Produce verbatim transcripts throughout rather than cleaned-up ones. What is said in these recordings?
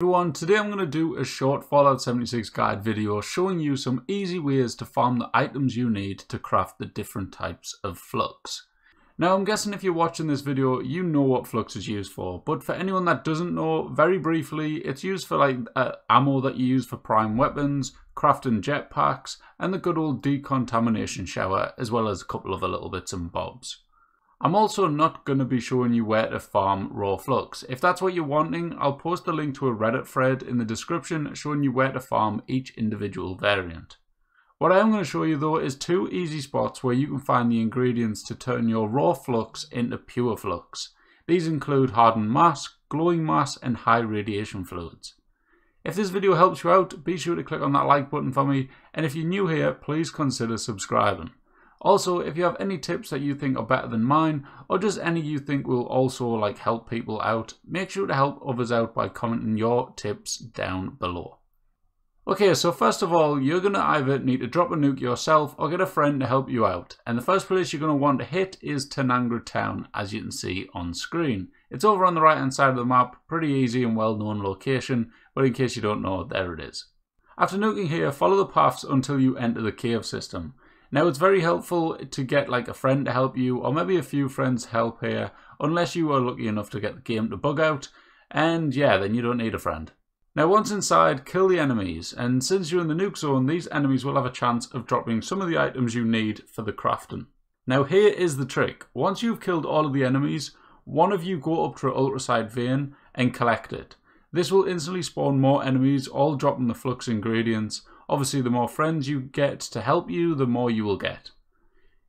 Everyone, today I'm going to do a short Fallout seventy-six guide video showing you some easy ways to farm the items you need to craft the different types of flux. Now I'm guessing if you're watching this video you know what flux is used for, but for anyone that doesn't know, very briefly it's used for like uh, ammo that you use for prime weapons, crafting jetpacks and the good old decontamination shower, as well as a couple of other little bits and bobs. I'm also not going to be showing you where to farm raw flux. If that's what you're wanting, I'll post a link to a Reddit thread in the description showing you where to farm each individual variant. What I am going to show you though is two easy spots where you can find the ingredients to turn your raw flux into pure flux. These include hardened mass, glowing mass and high radiation fluids. If this video helps you out, be sure to click on that like button for me, and if you're new here, please consider subscribing. Also, if you have any tips that you think are better than mine, or just any you think will also like help people out, make sure to help others out by commenting your tips down below. Okay, so first of all, you're going to either need to drop a nuke yourself or get a friend to help you out. And the first place you're going to want to hit is Tanangra Town, as you can see on screen. It's over on the right hand side of the map, pretty easy and well known location, but in case you don't know, there it is. After nuking here, follow the paths until you enter the cave system. Now it's very helpful to get like a friend to help you, or maybe a few friends help here, unless you are lucky enough to get the game to bug out, and yeah, then you don't need a friend. Now once inside, kill the enemies, and since you're in the nuke zone, these enemies will have a chance of dropping some of the items you need for the crafting. Now here is the trick. Once you've killed all of the enemies, one of you go up to an ultracite vein and collect it. This will instantly spawn more enemies, all dropping the flux ingredients. Obviously, the more friends you get to help you, the more you will get.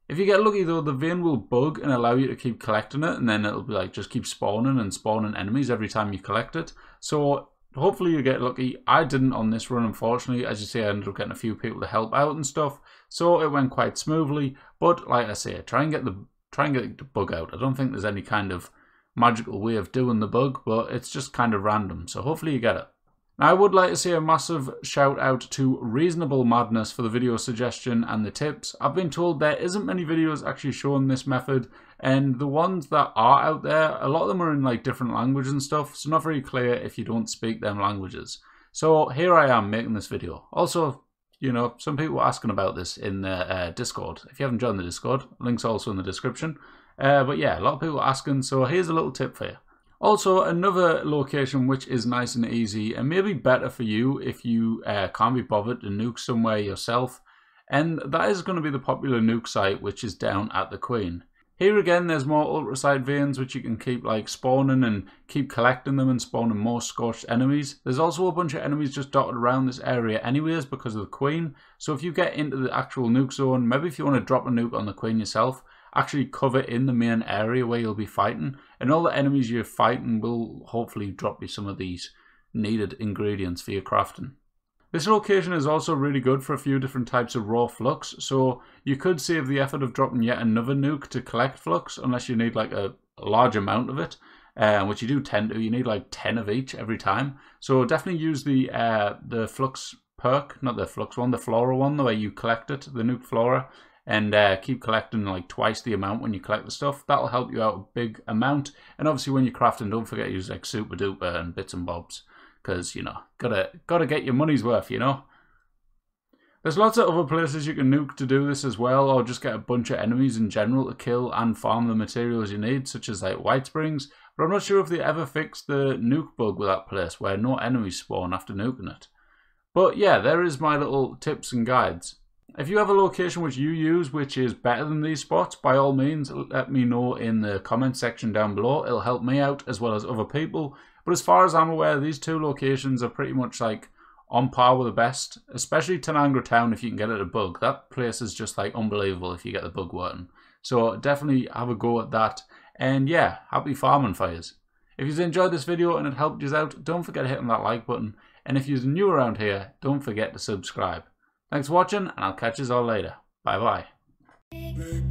If you get lucky though, the vein will bug and allow you to keep collecting it, and then it'll be like just keep spawning and spawning enemies every time you collect it. So hopefully you get lucky. I didn't on this run, unfortunately. As you see, I ended up getting a few people to help out and stuff, so it went quite smoothly. But like I say, try and get the try and get the bug out. I don't think there's any kind of magical way of doing the bug, but it's just kind of random. So hopefully you get it. Now I would like to say a massive shout out to Reasonable Madness for the video suggestion and the tips. I've been told there isn't many videos actually showing this method, and the ones that are out there, a lot of them are in like different languages and stuff, so not very clear if you don't speak them languages. So here I am making this video. Also, you know, some people were asking about this in the uh, Discord. If you haven't joined the Discord, link's also in the description. Uh, but yeah, a lot of people are asking, so here's a little tip for you. Also, another location which is nice and easy and maybe better for you if you uh, can't be bothered to nuke somewhere yourself, and that is going to be the popular nuke site, which is down at the Queen. Here again there's more ultracite veins which you can keep like spawning and keep collecting them and spawning more scorched enemies. There's also a bunch of enemies just dotted around this area anyways because of the Queen, so if you get into the actual nuke zone, maybe if you want to drop a nuke on the Queen yourself, actually cover in the main area where you'll be fighting, and all the enemies you're fighting will hopefully drop you some of these needed ingredients for your crafting. This location is also really good for a few different types of raw flux, so you could save the effort of dropping yet another nuke to collect flux, unless you need like a large amount of it, uh, which you do tend to. You need like ten of each every time, so definitely use the uh, the flux perk, not the flux one, the flora one, the way you collect it, the nuke flora, and uh, keep collecting like twice the amount when you collect the stuff. That'll help you out a big amount, and obviously when you're crafting, don't forget to use like super duper and bits and bobs, because you know, gotta gotta get your money's worth, you know. There's lots of other places you can nuke to do this as well, or just get a bunch of enemies in general to kill and farm the materials you need, such as like white springs, but I'm not sure if they ever fixed the nuke bug with that place where no enemies spawn after nuking it. But yeah, there is my little tips and guides. If you have a location which you use which is better than these spots, by all means let me know in the comment section down below. It'll help me out as well as other people. But as far as I'm aware, these two locations are pretty much like on par with the best, especially Tanangra Town if you can get it a bug. That place is just like unbelievable if you get the bug working. So definitely have a go at that. And yeah, happy farming for you. If you've enjoyed this video and it helped you out, don't forget to hit on that like button. And if you're new around here, don't forget to subscribe. Thanks for watching, and I'll catch you all later. Bye bye.